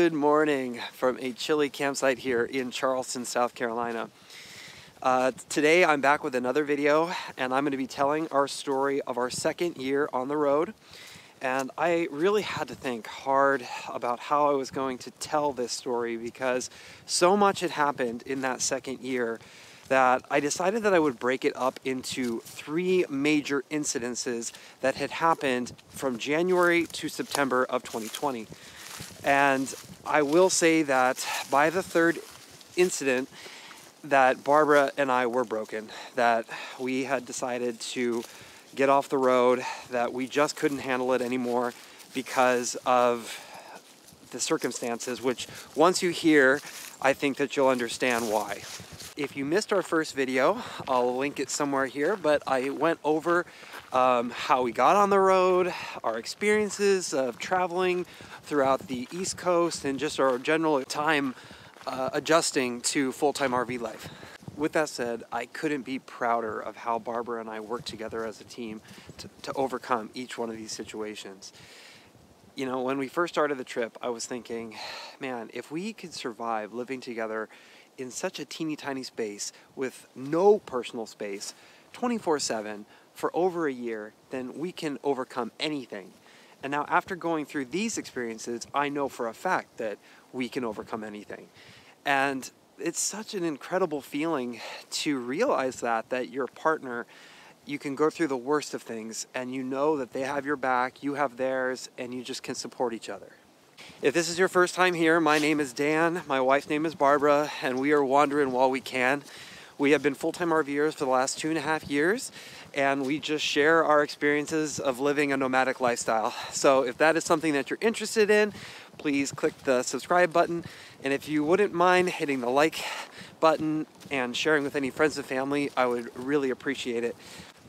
Good morning from a chilly campsite here in Charleston, South Carolina. Today I'm back with another video, and I'm going to be telling our story of our second year on the road. And I really had to think hard about how I was going to tell this story because so much had happened in that second year that I decided that I would break it up into three major incidences that had happened from January to September of 2020. And I will say that by the third incident that Barbara and I were broken, that we had decided to get off the road, that we just couldn't handle it anymore because of the circumstances, which once you hear, I think that you'll understand why. If you missed our first video, I'll link it somewhere here, but I went over how we got on the road, our experiences of traveling throughout the East Coast, and just our general time adjusting to full-time RV life. With that said, I couldn't be prouder of how Barbara and I worked together as a team to overcome each one of these situations. You know, when we first started the trip, I was thinking, man, if we could survive living together in such a teeny tiny space with no personal space, 24/7, for over a year, then we can overcome anything. And now after going through these experiences, I know for a fact that we can overcome anything. And it's such an incredible feeling to realize that your partner, you can go through the worst of things and you know that they have your back, you have theirs, and you just can support each other. If this is your first time here, my name is Dan, my wife's name is Barbara, and we are Wandering While We Can. We have been full-time RVers for the last 2.5 years, and we just share our experiences of living a nomadic lifestyle. So if that is something that you're interested in, please click the subscribe button. And if you wouldn't mind hitting the like button and sharing with any friends and family, I would really appreciate it.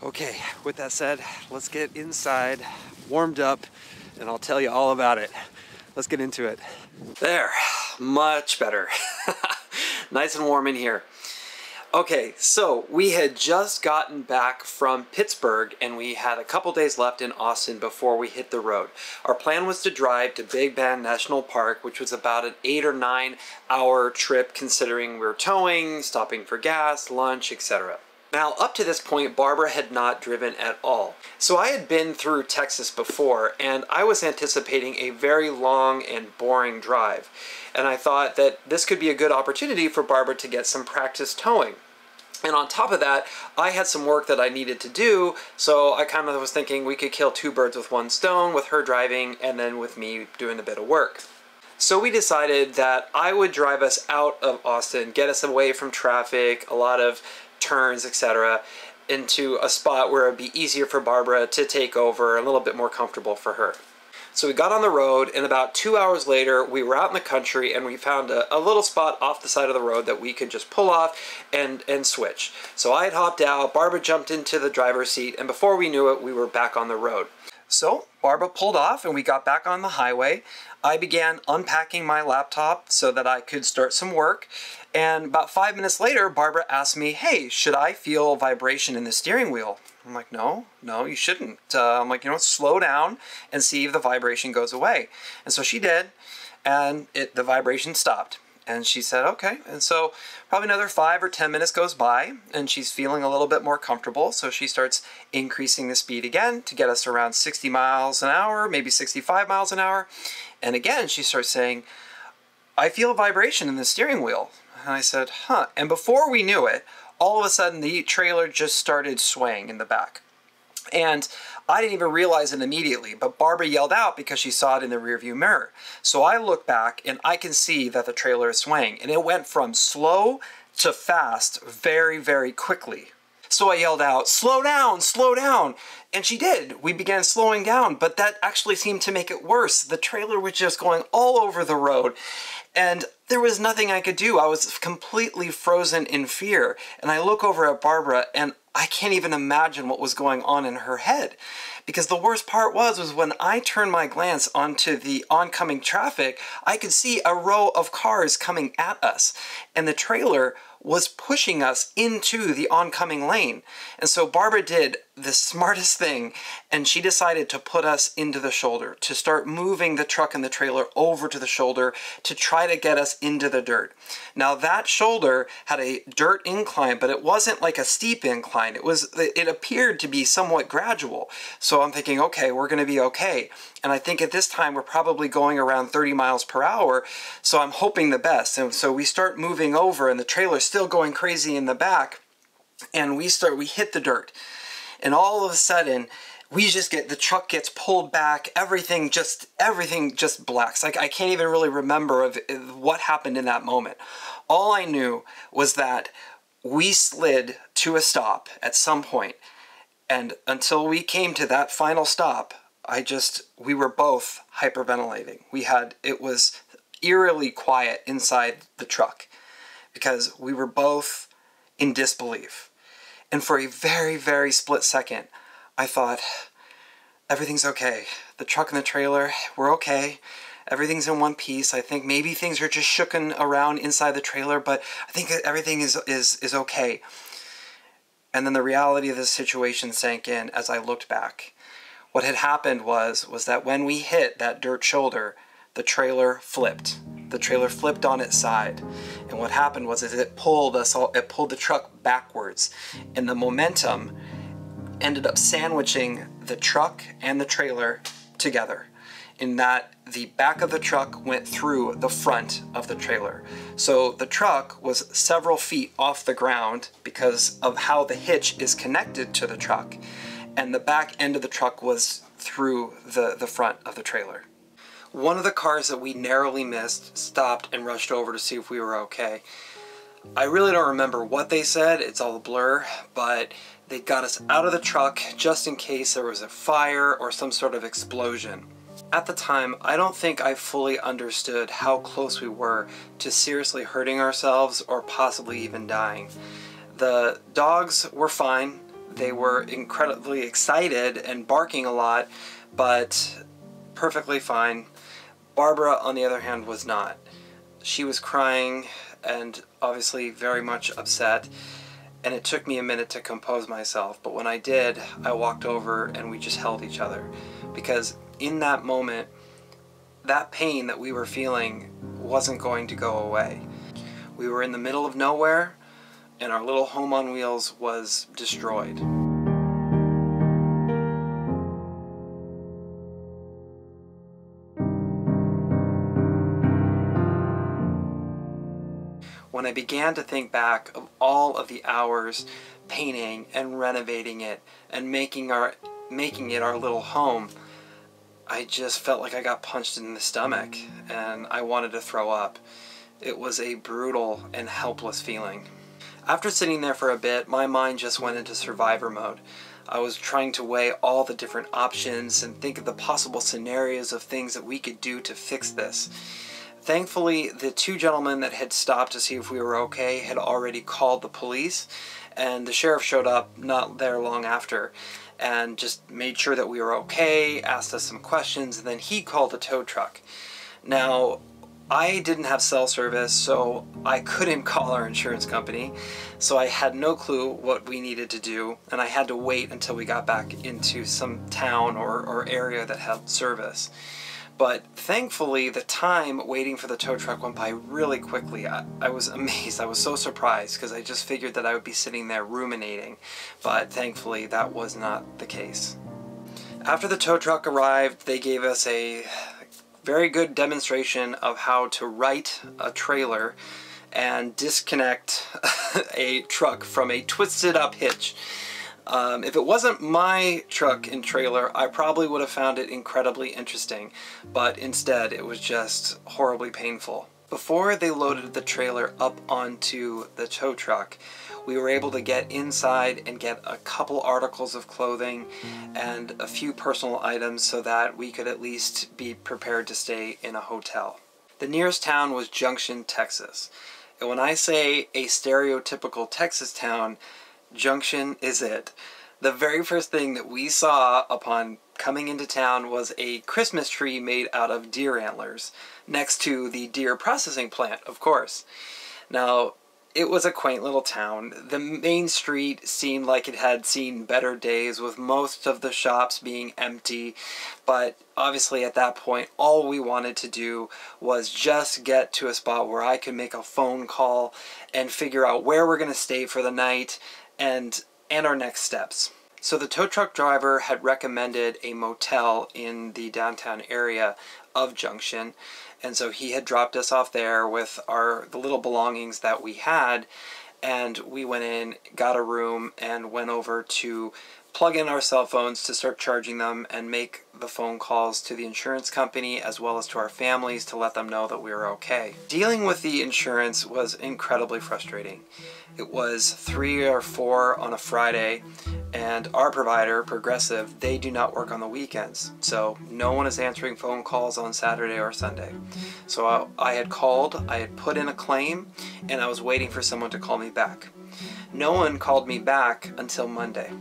Okay, with that said, let's get inside, warmed up, and I'll tell you all about it. Let's get into it. There, much better. Nice and warm in here. Okay, so we had just gotten back from Pittsburgh and we had a couple days left in Austin before we hit the road. Our plan was to drive to Big Bend National Park, which was about an 8 or 9 hour trip considering we were towing, stopping for gas, lunch, etc. Now, up to this point, Barbara had not driven at all. So I had been through Texas before, and I was anticipating a very long and boring drive. And I thought that this could be a good opportunity for Barbara to get some practice towing. And on top of that, I had some work that I needed to do, so I kind of was thinking we could kill two birds with one stone, with her driving and then with me doing a bit of work. So we decided that I would drive us out of Austin, get us away from traffic, a lot of turns, etc., into a spot where it'd be easier for Barbara to take over, a little bit more comfortable for her. So we got on the road, and about 2 hours later we were out in the country, and we found a little spot off the side of the road that we could just pull off and switch. So I had hopped out, Barbara jumped into the driver's seat, and before we knew it we were back on the road. So Barbara pulled off and we got back on the highway. I began unpacking my laptop so that I could start some work. And about 5 minutes later, Barbara asked me, hey, should I feel vibration in the steering wheel? I'm like, no, you shouldn't. I'm like, you know, slow down and see if the vibration goes away. And so she did, and the vibration stopped. And she said, okay. And so probably another 5 or 10 minutes goes by, and she's feeling a little bit more comfortable. So she starts increasing the speed again to get us around 60 miles an hour, maybe 65 miles an hour. And again, she starts saying, I feel a vibration in the steering wheel. And I said, huh. And before we knew it, all of a sudden the trailer just started swaying in the back. And I didn't even realize it immediately, but Barbara yelled out because she saw it in the rearview mirror. So I look back and I can see that the trailer is swaying, and it went from slow to fast very, very quickly. So I yelled out, slow down, slow down. And she did. We began slowing down, but that actually seemed to make it worse. The trailer was just going all over the road, and there was nothing I could do. I was completely frozen in fear. And I look over at Barbara, and I can't even imagine what was going on in her head. Because the worst part was when I turned my glance onto the oncoming traffic, I could see a row of cars coming at us, and the trailer was pushing us into the oncoming lane. And so Barbara did the smartest thing, and she decided to put us into the shoulder, to start moving the truck and the trailer over to the shoulder to try to get us into the dirt. Now that shoulder had a dirt incline, but it wasn't like a steep incline. It appeared to be somewhat gradual. So I'm thinking, okay, we're gonna be okay. And I think at this time we're probably going around 30 miles per hour, so I'm hoping the best. And so we start moving over, and the trailer's still going crazy in the back, and we hit the dirt. And all of a sudden, the truck gets pulled back, everything just blacks. Like, I can't even really remember what happened in that moment. All I knew was that we slid to a stop at some point, and until we came to that final stop, we were both hyperventilating. It was eerily quiet inside the truck because we were both in disbelief. And for a very, very split second, I thought, everything's okay. The truck and the trailer, we're okay. Everything's in one piece. I think maybe things are just shooken around inside the trailer, but I think everything is okay. And then the reality of the situation sank in as I looked back. What had happened was that when we hit that dirt shoulder, the trailer flipped. The trailer flipped on its side, and what happened was it pulled us all. It pulled the truck backwards, and the momentum ended up sandwiching the truck and the trailer together, in that the back of the truck went through the front of the trailer. So the truck was several feet off the ground because of how the hitch is connected to the truck, and the back end of the truck was through the front of the trailer. One of the cars that we narrowly missed stopped and rushed over to see if we were okay. I really don't remember what they said, it's all a blur, but they got us out of the truck just in case there was a fire or some sort of explosion. At the time, I don't think I fully understood how close we were to seriously hurting ourselves or possibly even dying. The dogs were fine, they were incredibly excited and barking a lot, but perfectly fine. Barbara, on the other hand, was not. She was crying and obviously very much upset, and it took me a minute to compose myself, but when I did, I walked over and we just held each other, because in that moment, that pain that we were feeling wasn't going to go away. We were in the middle of nowhere, and our little home on wheels was destroyed. When I began to think back of all of the hours painting and renovating it and making it our little home, I just felt like I got punched in the stomach and I wanted to throw up. It was a brutal and helpless feeling. After sitting there for a bit, my mind just went into survivor mode. I was trying to weigh all the different options and think of the possible scenarios of things that we could do to fix this. Thankfully, the two gentlemen that had stopped to see if we were okay had already called the police, and the sheriff showed up not there long after and just made sure that we were okay, asked us some questions, and then he called the tow truck. Now, I didn't have cell service, so I couldn't call our insurance company, so I had no clue what we needed to do, and I had to wait until we got back into some town or area that had service. But thankfully, the time waiting for the tow truck went by really quickly. I was amazed. I was so surprised because I just figured that I would be sitting there ruminating. But thankfully, that was not the case. After the tow truck arrived, they gave us a very good demonstration of how to right a trailer and disconnect a truck from a twisted up hitch. If it wasn't my truck and trailer, I probably would have found it incredibly interesting, but instead it was just horribly painful. Before they loaded the trailer up onto the tow truck, we were able to get inside and get a couple articles of clothing and a few personal items so that we could at least be prepared to stay in a hotel. The nearest town was Junction, Texas. And when I say a stereotypical Texas town, Junction is it. The very first thing that we saw upon coming into town was a Christmas tree made out of deer antlers next to the deer processing plant, of course. Now, It was a quaint little town. The main street seemed like it had seen better days, with most of the shops being empty, but obviously at that point all we wanted to do was just get to a spot where I could make a phone call and figure out where we're going to stay for the night and our next steps. So the tow truck driver had recommended a motel in the downtown area of Junction, and so he had dropped us off there with the little belongings that we had, and we went in, got a room, and went over to plug in our cell phones to start charging them and make the phone calls to the insurance company as well as to our families to let them know that we were okay. Dealing with the insurance was incredibly frustrating. It was 3 or 4 on a Friday, and our provider, Progressive, they do not work on the weekends, so no one is answering phone calls on Saturday or Sunday. So I had called, I had put in a claim, and I was waiting for someone to call me back. No one called me back until Monday.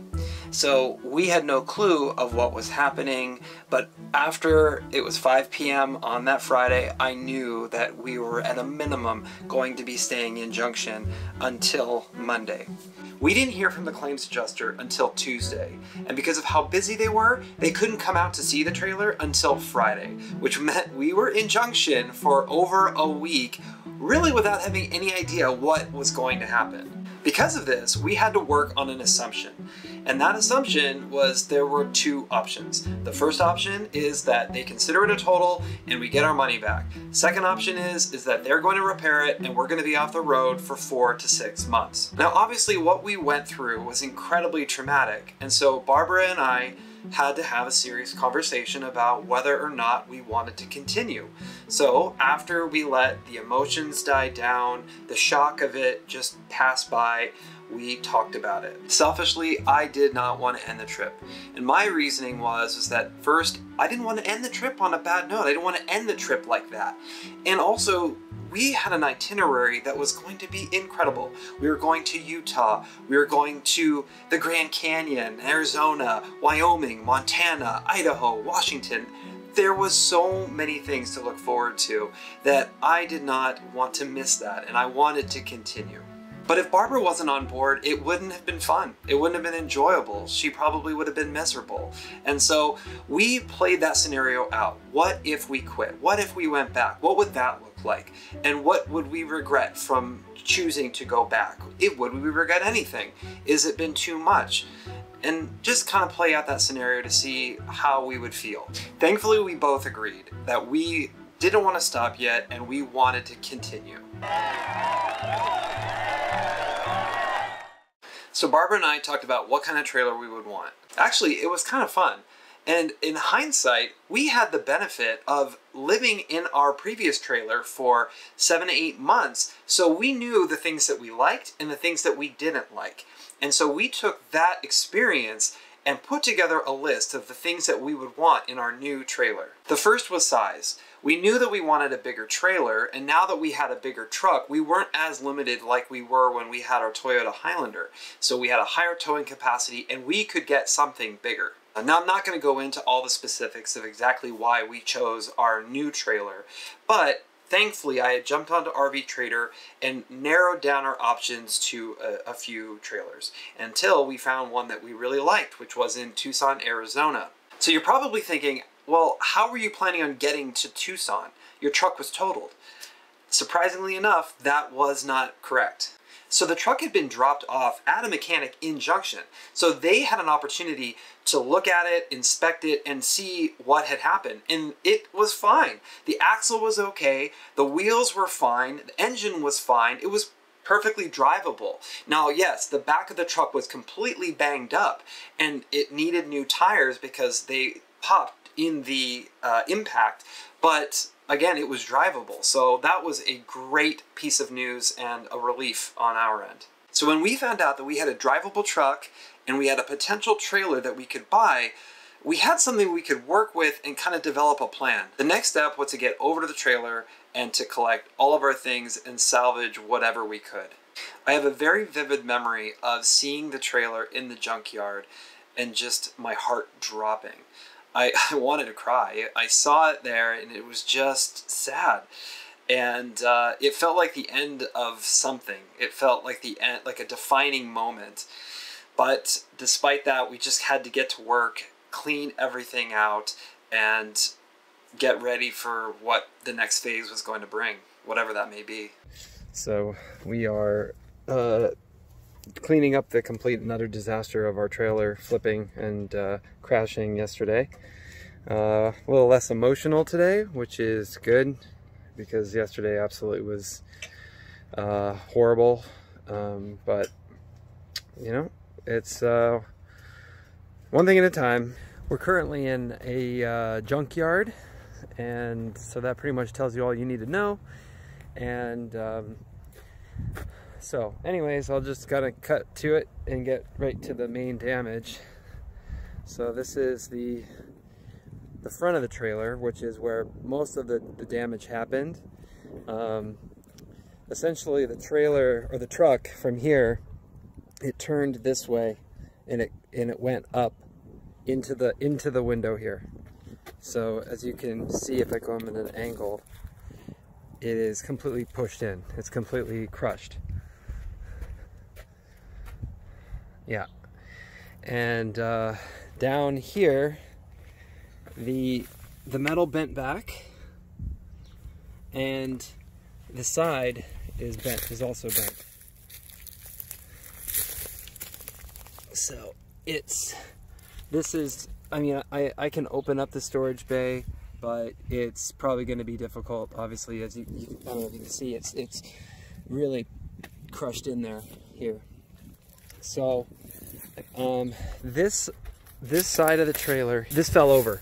So we had no clue of what was happening, but after it was 5 p.m. on that Friday, I knew that we were at a minimum going to be staying in Junction until Monday. We didn't hear from the claims adjuster until Tuesday, and because of how busy they were, they couldn't come out to see the trailer until Friday, which meant we were in Junction for over a week, really without having any idea what was going to happen. Because of this, we had to work on an assumption, and that assumption was there were 2 options. The first option is that they consider it a total and we get our money back. Second option is that they're going to repair it and we're going to be off the road for 4 to 6 months. Now obviously what we went through was incredibly traumatic, and so Barbara and I had to have a serious conversation about whether or not we wanted to continue. So after we let the emotions die down, the shock of it just pass by, we talked about it. Selfishly, I did not want to end the trip. And my reasoning was that first, I didn't want to end the trip on a bad note. I didn't want to end the trip like that. And also, we had an itinerary that was going to be incredible. We were going to Utah, we were going to the Grand Canyon, Arizona, Wyoming, Montana, Idaho, Washington. There was so many things to look forward to that I did not want to miss that, and I wanted to continue. But if Barbara wasn't on board, it wouldn't have been fun. It wouldn't have been enjoyable. She probably would have been miserable. And so we played that scenario out. What if we quit? What if we went back? What would that look like? And what would we regret from choosing to go back? Would we regret anything? Is it been too much? And just kind of play out that scenario to see how we would feel. Thankfully, we both agreed that we didn't want to stop yet and we wanted to continue. So Barbara and I talked about what kind of trailer we would want. Actually, it was kind of fun. And in hindsight, we had the benefit of living in our previous trailer for 7 to 8 months. So we knew the things that we liked and the things that we didn't like. And so we took that experience and put together a list of the things that we would want in our new trailer. The first was size. We knew that we wanted a bigger trailer, and now that we had a bigger truck, we weren't as limited like we were when we had our Toyota Highlander. So we had a higher towing capacity and we could get something bigger. Now I'm not going to go into all the specifics of exactly why we chose our new trailer, but thankfully, I had jumped onto RV Trader and narrowed down our options to a few trailers until we found one that we really liked, which was in Tucson, Arizona. So you're probably thinking, well, how were you planning on getting to Tucson? Your truck was totaled. Surprisingly enough, that was not correct. So the truck had been dropped off at a mechanic in Junction. So they had an opportunity to look at it, inspect it, and see what had happened. And it was fine. The axle was okay. The wheels were fine. The engine was fine. It was perfectly drivable. Now, yes, the back of the truck was completely banged up and it needed new tires because they popped in the impact. But again, it was drivable, so that was a great piece of news and a relief on our end. So when we found out that we had a drivable truck and we had a potential trailer that we could buy, we had something we could work with and kind of develop a plan. The next step was to get over to the trailer and to collect all of our things and salvage whatever we could. I have a very vivid memory of seeing the trailer in the junkyard and just my heart dropping. I wanted to cry. I saw it there and it was just sad. And it felt like the end of something. It felt like the end, like a defining moment. But despite that, we just had to get to work, clean everything out, and get ready for what the next phase was going to bring, whatever that may be. So we are cleaning up the complete and utter disaster of our trailer flipping and crashing yesterday. A little less emotional today, which is good, because yesterday absolutely was horrible. But you know, it's one thing at a time. We're currently in a junkyard, and so that pretty much tells you all you need to know. And so anyways, I'll just gotta cut to it and get right to the main damage. So this is the front of the trailer, which is where most of the damage happened. Essentially the trailer, or the truck from here, it turned this way and it went up into the window here. So as you can see, if I come at an angle, it is completely pushed in. It's completely crushed. Yeah. And down here, the metal bent back, and the side is also bent. So I can open up the storage bay, but it's probably going to be difficult. Obviously, as you I don't know if you can see, it's really crushed in there here. So this side of the trailer, this fell over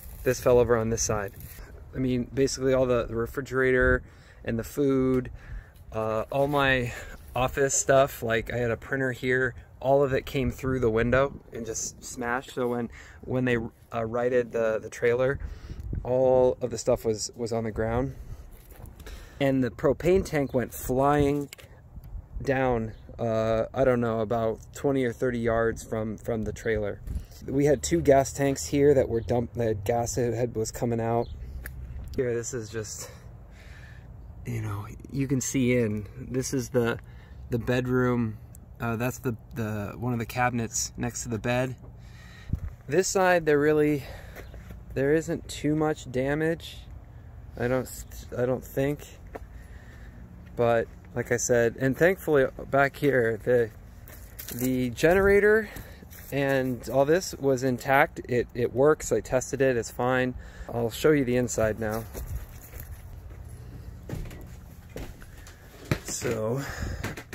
on this side. I mean, basically all the refrigerator and the food, all my office stuff, like I had a printer here, all of it came through the window and just smashed. So when they righted the trailer, all of the stuff was on the ground. And the propane tank went flying down, I don't know, about 20 or 30 yards from the trailer. We had two gas tanks here that were dumped, that gas head was coming out. Here, this is just, you know, you can see in. This is the bedroom. That's the one of the cabinets next to the bed. This side, there isn't too much damage, I don't think. But like I said, and thankfully back here, the generator and all this was intact. It works. I tested it. It's fine. I'll show you the inside now. So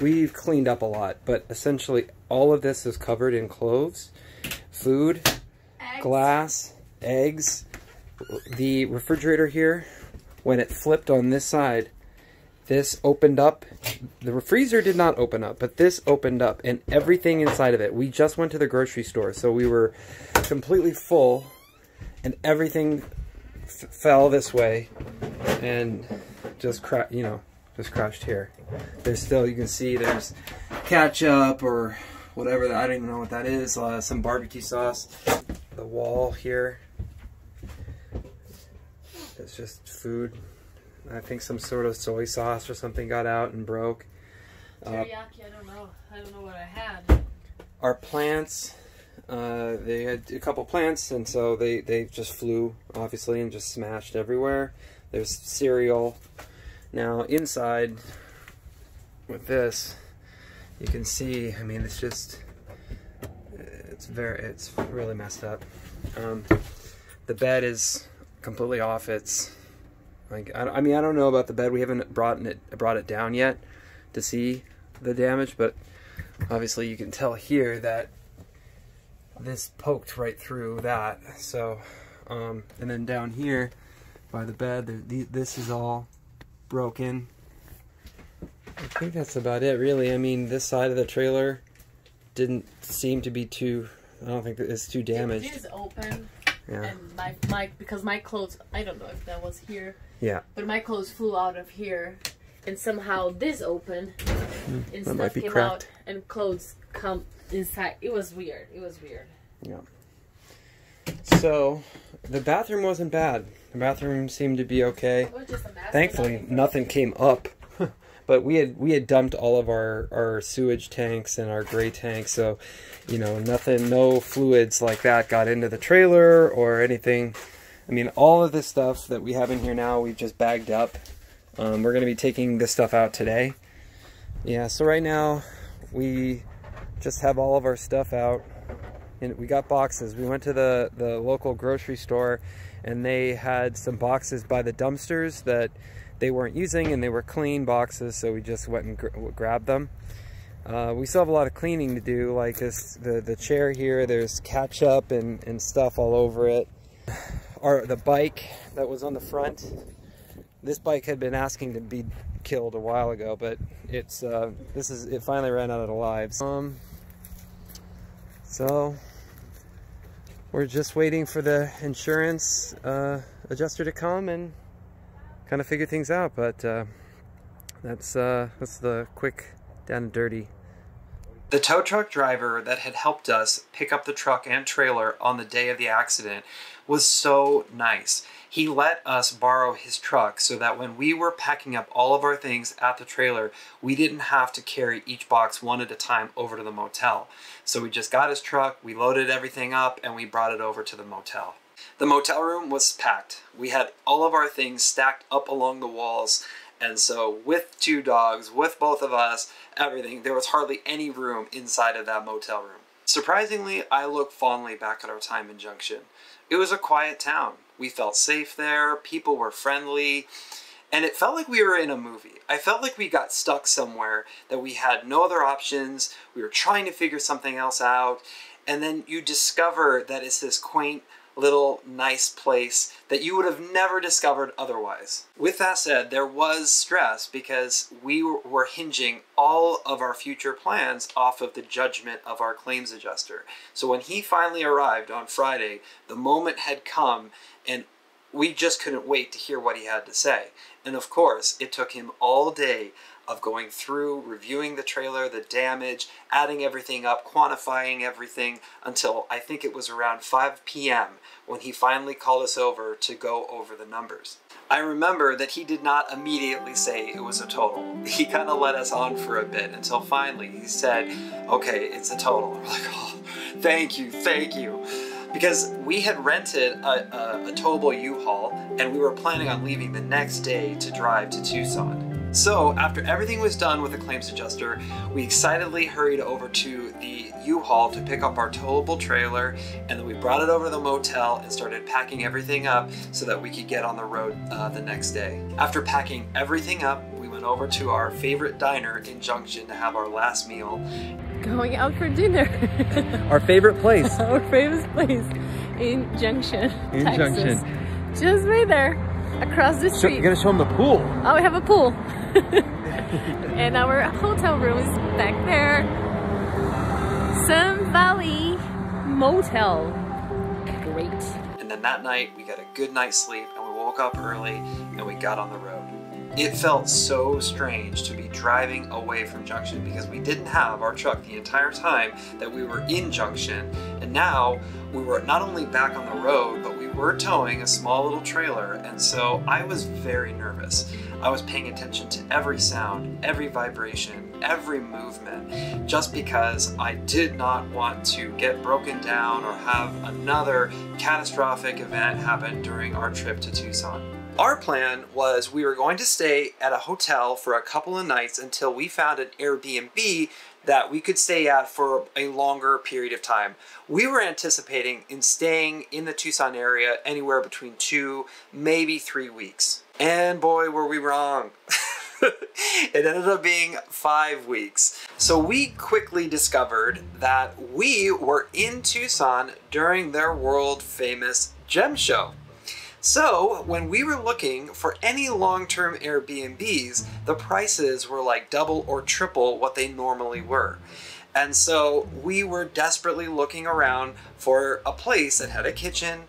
we've cleaned up a lot, but essentially all of this is covered in cloves, food, eggs, glass, eggs. The refrigerator here, when it flipped on this side, this opened up. The freezer did not open up, but this opened up, and everything inside of it. We just went to the grocery store, so we were completely full, and everything fell this way and just crashed here. There's still, you can see there's ketchup or whatever, I don't even know what that is, some barbecue sauce. The wall here, it's just food. I think some sort of soy sauce or something got out and broke. Teriyaki, I don't know what I had. Our plants, they had a couple plants, and so they just flew, obviously, and just smashed everywhere. There's cereal. Now inside with this, you can see, I mean, it's just, it's really messed up. The bed is completely off. It's like, I mean, I don't know about the bed. We haven't brought it down yet to see the damage, but obviously you can tell here that this poked right through that. So, and then down here by the bed, this is all broken. I think that's about it, really. I mean, this side of the trailer didn't seem to be too, I don't think it's too damaged. It is open. Yeah. And because my clothes, I don't know if that was here. Yeah. But my clothes flew out of here, and somehow this opened, and that stuff came out, and clothes come inside. It was weird. Yeah. So the bathroom wasn't bad. The bathroom seemed to be okay. Thankfully, nothing came up. But we had dumped all of our sewage tanks and our gray tanks, so, you know, nothing, no fluids like that got into the trailer or anything. I mean, all of this stuff that we have in here now, we've just bagged up. We're going to be taking this stuff out today. Yeah, so right now, we just have all of our stuff out. And we got boxes. We went to the local grocery store, and they had some boxes by the dumpsters that they weren't using, and they were clean boxes, so we just went and grabbed them. We still have a lot of cleaning to do, like this, the chair here, there's ketchup and stuff all over it. The bike that was on the front, this bike had been asking to be killed a while ago, but it's it finally ran out of the lives. So we're just waiting for the insurance adjuster to come and kind of figure things out, but that's the quick down and dirty. The tow truck driver that had helped us pick up the truck and trailer on the day of the accident was so nice. He let us borrow his truck so that when we were packing up all of our things at the trailer, we didn't have to carry each box one at a time over to the motel. So we just got his truck, we loaded everything up, and we brought it over to the motel. The motel room was packed. We had all of our things stacked up along the walls, and so with two dogs, with both of us, everything, there was hardly any room inside of that motel room. Surprisingly, I look fondly back at our time in Junction. It was a quiet town. We felt safe there, people were friendly, and it felt like we were in a movie. I felt like we got stuck somewhere, that we had no other options, we were trying to figure something else out, and then you discover that it's this quaint, little nice place that you would have never discovered otherwise. With that said, there was stress because we were hinging all of our future plans off of the judgment of our claims adjuster. So when he finally arrived on Friday, the moment had come and we just couldn't wait to hear what he had to say. And of course, it took him all day of going through, reviewing the trailer, the damage, adding everything up, quantifying everything, until I think it was around 5 p.m. when he finally called us over to go over the numbers. I remember that he did not immediately say it was a total. He kind of let us on for a bit until finally he said, okay, it's a total. We're like, oh, thank you, thank you. Because we had rented a towable U-Haul and we were planning on leaving the next day to drive to Tucson. So, after everything was done with the claims adjuster, we excitedly hurried over to the U-Haul to pick up our towable trailer, and then we brought it over to the motel and started packing everything up so that we could get on the road the next day. After packing everything up, we went over to our favorite diner in Junction to have our last meal. Going out for dinner. Our favorite place. Our favorite place in Junction, Texas. Junction. Just right there, across the street. You gotta show them the pool. Oh, we have a pool. And our hotel room is back there. Sun Valley Motel. Great. And then that night, we got a good night's sleep and we woke up early and we got on the road. It felt so strange to be driving away from Junction because we didn't have our truck the entire time that we were in Junction. And now we were not only back on the road, but we were towing a small little trailer. And so I was very nervous. I was paying attention to every sound, every vibration, every movement, just because I did not want to get broken down or have another catastrophic event happen during our trip to Tucson. Our plan was we were going to stay at a hotel for a couple of nights until we found an Airbnb that we could stay at for a longer period of time. We were anticipating in staying in the Tucson area anywhere between 2, maybe 3 weeks. And boy, were we wrong. It ended up being 5 weeks. So we quickly discovered that we were in Tucson during their world-famous gem show. So when we were looking for any long-term Airbnbs, the prices were like double or triple what they normally were. And so we were desperately looking around for a place that had a kitchen,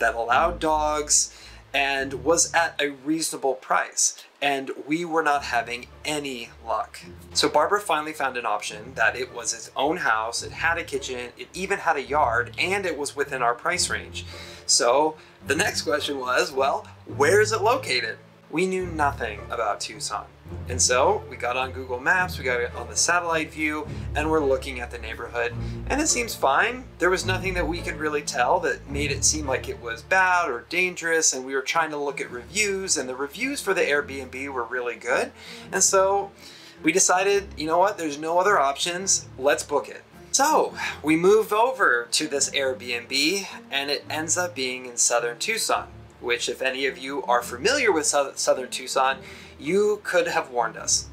that allowed dogs, and was at a reasonable price. And we were not having any luck. So Barbara finally found an option that it was its own house, it had a kitchen, it even had a yard, and it was within our price range. So the next question was, well, where is it located? We knew nothing about Tucson. And so we got on Google Maps, we got on the satellite view, and we're looking at the neighborhood, and it seems fine. There was nothing that we could really tell that made it seem like it was bad or dangerous, and we were trying to look at reviews, and the reviews for the Airbnb were really good. And so we decided, you know what, there's no other options, let's book it. So we moved over to this Airbnb, and it ends up being in southern Tucson, which if any of you are familiar with southern Tucson, you could have warned us.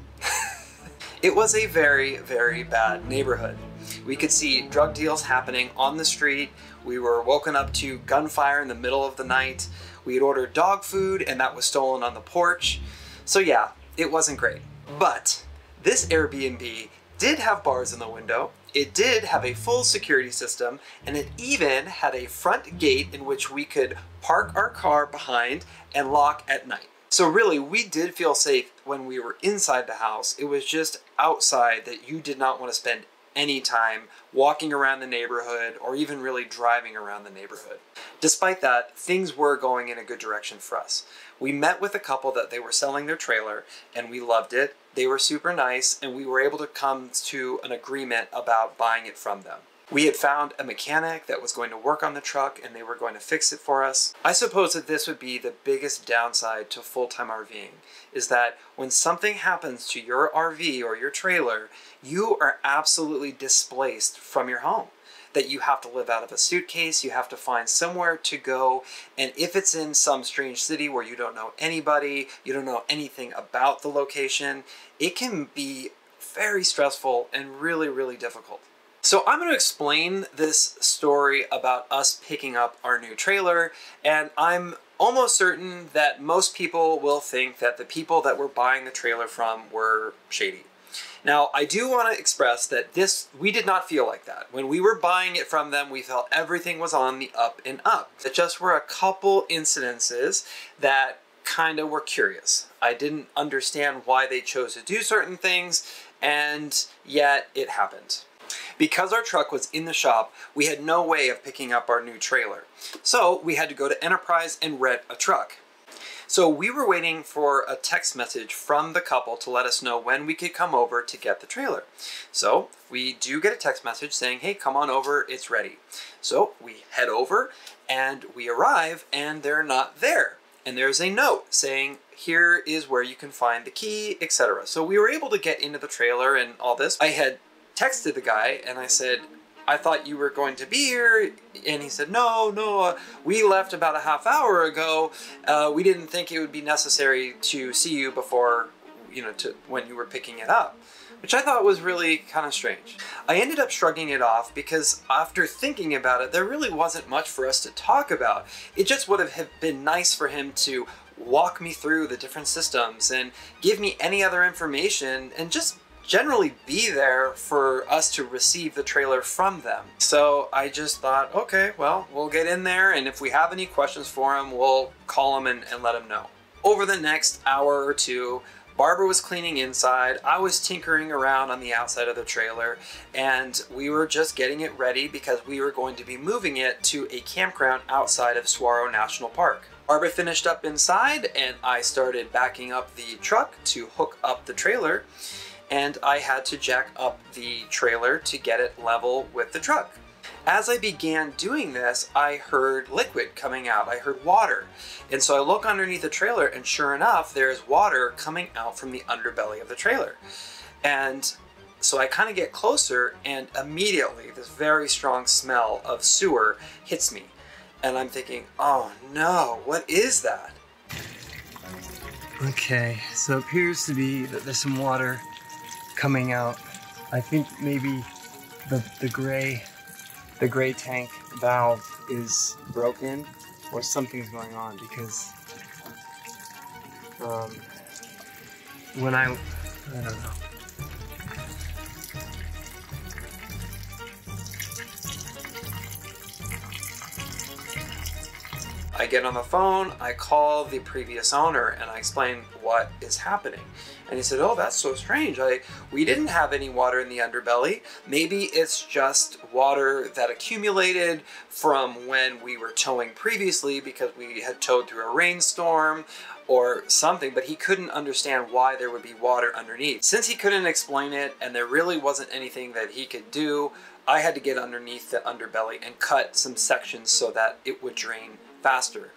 It was a very, very bad neighborhood. We could see drug deals happening on the street. We were woken up to gunfire in the middle of the night. We had ordered dog food and that was stolen on the porch. So yeah, it wasn't great. But this Airbnb did have bars in the window. It did have a full security system, and it even had a front gate in which we could park our car behind and lock at night. So really, we did feel safe when we were inside the house. It was just outside that you did not want to spend any time walking around the neighborhood or even really driving around the neighborhood. Despite that, things were going in a good direction for us. We met with a couple that they were selling their trailer, and we loved it. They were super nice, and we were able to come to an agreement about buying it from them. We had found a mechanic that was going to work on the truck, and they were going to fix it for us. I suppose that this would be the biggest downside to full-time RVing, is that when something happens to your RV or your trailer, you are absolutely displaced from your home. That you have to live out of a suitcase, you have to find somewhere to go, and if it's in some strange city where you don't know anybody, you don't know anything about the location, it can be very stressful and really, really difficult. So I'm going to explain this story about us picking up our new trailer, and I'm almost certain that most people will think that the people that we're buying the trailer from were shady. Now, I do want to express that we did not feel like that. When we were buying it from them, we felt everything was on the up and up. It just were a couple incidences that kind of were curious. I didn't understand why they chose to do certain things, and yet it happened. Because our truck was in the shop, we had no way of picking up our new trailer. So we had to go to Enterprise and rent a truck. So we were waiting for a text message from the couple to let us know when we could come over to get the trailer. So we do get a text message saying, hey, come on over, it's ready. So we head over and we arrive, and they're not there. And there's a note saying, here is where you can find the key, etc. So we were able to get into the trailer and all this. I had texted the guy and I said, I thought you were going to be here. And he said, no, we left about a half hour ago. We didn't think it would be necessary to see you before, you know, when you were picking it up, which I thought was really kind of strange. I ended up shrugging it off because after thinking about it, there really wasn't much for us to talk about. It just would have been nice for him to walk me through the different systems and give me any other information and just generally be there for us to receive the trailer from them. So I just thought, okay, well, we'll get in there, and if we have any questions for him, we'll call him and let him know. Over the next hour or two, Barbara was cleaning inside, I was tinkering around on the outside of the trailer, and we were just getting it ready because we were going to be moving it to a campground outside of Saguaro National Park. Barbara finished up inside, and I started backing up the truck to hook up the trailer, and I had to jack up the trailer to get it level with the truck. As I began doing this, I heard liquid coming out. I heard water. And so I look underneath the trailer, and sure enough, there's water coming out from the underbelly of the trailer. And so I kind of get closer, and immediately this very strong smell of sewer hits me. And I'm thinking, oh no, what is that? Okay, so it appears to be that there's some water coming out. I think maybe the gray tank valve is broken or something's going on, because when I don't know. I get on the phone, I call the previous owner, and I explain what is happening. And he said, oh, that's so strange. We didn't have any water in the underbelly. Maybe it's just water that accumulated from when we were towing previously because we had towed through a rainstorm or something, but he couldn't understand why there would be water underneath. Since he couldn't explain it and there really wasn't anything that he could do, I had to get underneath the underbelly and cut some sections so that it would drain faster.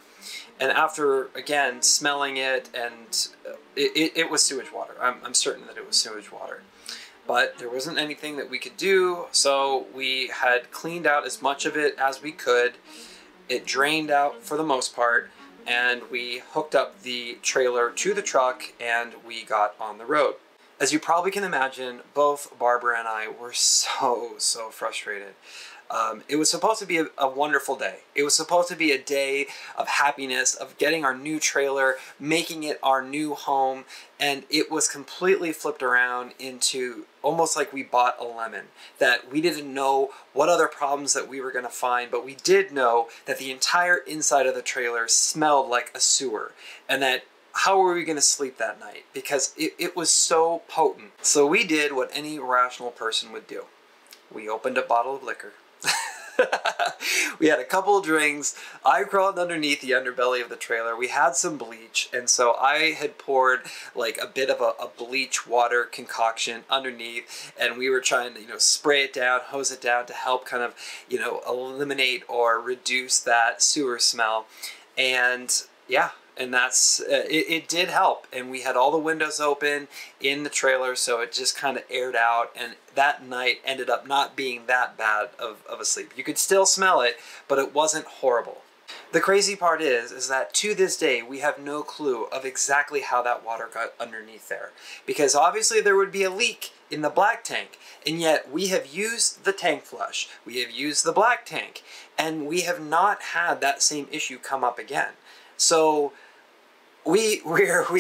And after, again, smelling it, and it was sewage water. I'm certain that it was sewage water. But there wasn't anything that we could do, so we had cleaned out as much of it as we could. It drained out for the most part, and we hooked up the trailer to the truck, and we got on the road. As you probably can imagine, both Barbara and I were so frustrated. It was supposed to be a wonderful day. It was supposed to be a day of happiness, of getting our new trailer, making it our new home, and it was completely flipped around into almost like we bought a lemon, that we didn't know what other problems that we were going to find, but we did know that the entire inside of the trailer smelled like a sewer, and that how were we going to sleep that night? Because it was so potent. So we did what any rational person would do. We opened a bottle of liquor. We had a couple of drinks. I crawled underneath the underbelly of the trailer. We had some bleach. And so I had poured like a bit of a bleach water concoction underneath. And we were trying to, spray it down, hose it down to help kind of, eliminate or reduce that sewer smell. And yeah. And that's, it did help. And we had all the windows open in the trailer, so it just kind of aired out. And that night ended up not being that bad of a sleep. You could still smell it, but it wasn't horrible. The crazy part is that to this day, we have no clue of exactly how that water got underneath there. Because obviously there would be a leak in the black tank. And yet we have used the tank flush. We have used the black tank. And we have not had that same issue come up again. So we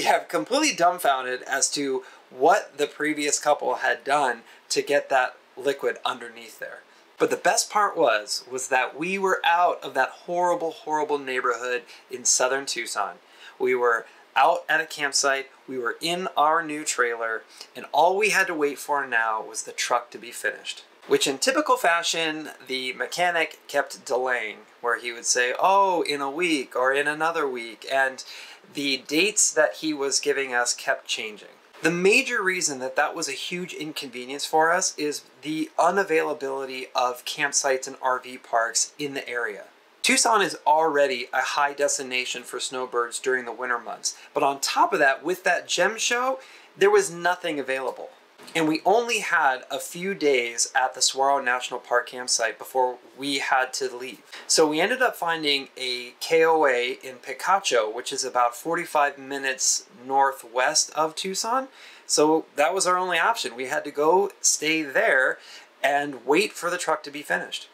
have completely dumbfounded as to what the previous couple had done to get that liquid underneath there. But the best part was that we were out of that horrible, horrible neighborhood in southern Tucson. We were out at a campsite, we were in our new trailer, and all we had to wait for now was the truck to be finished. Which in typical fashion, the mechanic kept delaying, where he would say, oh, in a week or in another week, and the dates that he was giving us kept changing. The major reason that that was a huge inconvenience for us is the unavailability of campsites and RV parks in the area. Tucson is already a high destination for snowbirds during the winter months, but on top of that, with that gem show, there was nothing available. And we only had a few days at the Saguaro National Park campsite before we had to leave. So we ended up finding a KOA in Picacho, which is about 45 minutes northwest of Tucson. So that was our only option. We had to go stay there and wait for the truck to be finished.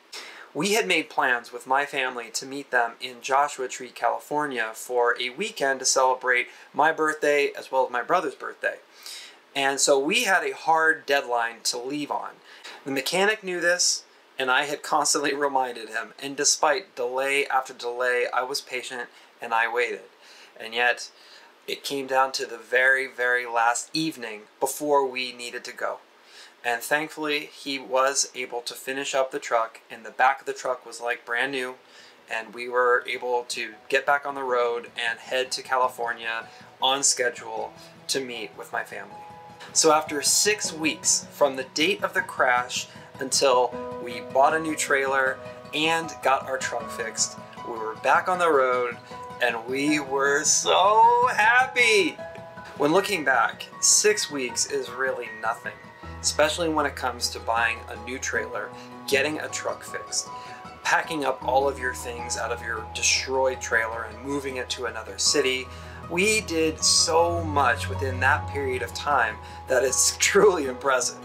We had made plans with my family to meet them in Joshua Tree, California for a weekend to celebrate my birthday as well as my brother's birthday. And so we had a hard deadline to leave on. The mechanic knew this, and I had constantly reminded him. And despite delay after delay, I was patient and I waited. And yet, it came down to the very, very last evening before we needed to go. And thankfully, he was able to finish up the truck, and the back of the truck was like brand new. And we were able to get back on the road and head to California on schedule to meet with my family. So after 6 weeks, from the date of the crash until we bought a new trailer and got our truck fixed, we were back on the road and we were so happy. When looking back, 6 weeks is really nothing, especially when it comes to buying a new trailer, getting a truck fixed, packing up all of your things out of your destroyed trailer and moving it to another city. We did so much within that period of time that it's truly impressive.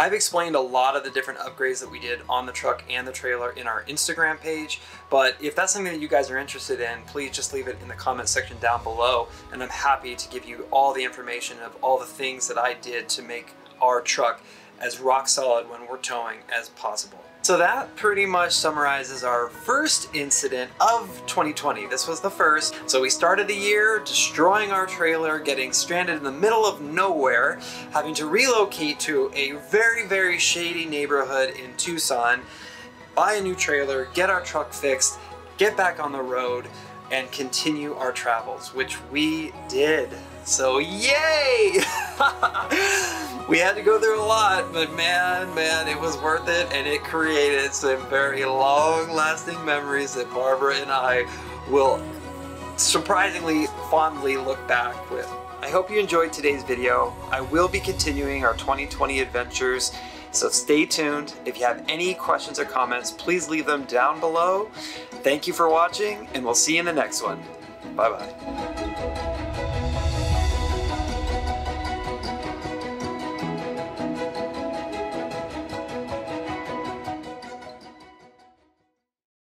I've explained a lot of the different upgrades that we did on the truck and the trailer in our Instagram page, but if that's something that you guys are interested in, please just leave it in the comment section down below, and I'm happy to give you all the information of all the things that I did to make our truck as rock solid when we're towing as possible. So that pretty much summarizes our first incident of 2020. This was the first. So we started the year destroying our trailer, getting stranded in the middle of nowhere, having to relocate to a very, very shady neighborhood in Tucson, buy a new trailer, get our truck fixed, get back on the road, and continue our travels, which we did. So yay! We had to go through a lot, but man, it was worth it, and it created some very long-lasting memories that Barbara and I will surprisingly fondly look back with. I hope you enjoyed today's video. I will be continuing our 2020 adventures, so stay tuned. If you have any questions or comments, please leave them down below. Thank you for watching, and we'll see you in the next one. Bye-bye.